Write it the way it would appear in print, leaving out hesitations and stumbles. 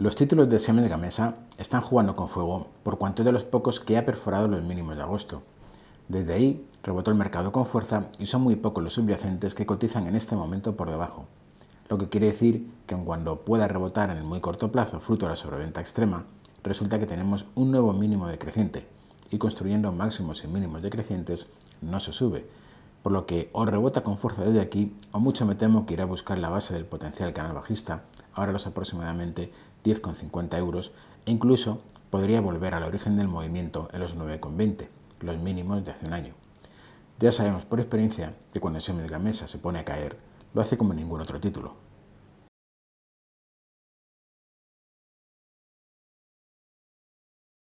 Los títulos de Siemens Gamesa están jugando con fuego por cuanto es de los pocos que ha perforado los mínimos de agosto. Desde ahí rebotó el mercado con fuerza y son muy pocos los subyacentes que cotizan en este momento por debajo, lo que quiere decir que aun cuando pueda rebotar en el muy corto plazo fruto de la sobreventa extrema, resulta que tenemos un nuevo mínimo decreciente y construyendo máximos y mínimos decrecientes no se sube, por lo que o rebota con fuerza desde aquí o mucho me temo que irá a buscar la base del potencial canal bajista, ahora los aproximadamente 10,50 euros, e incluso podría volver al origen del movimiento en los 9,20, los mínimos de hace un año. Ya sabemos por experiencia que cuando Siemens Gamesa se pone a caer, lo hace como ningún otro título.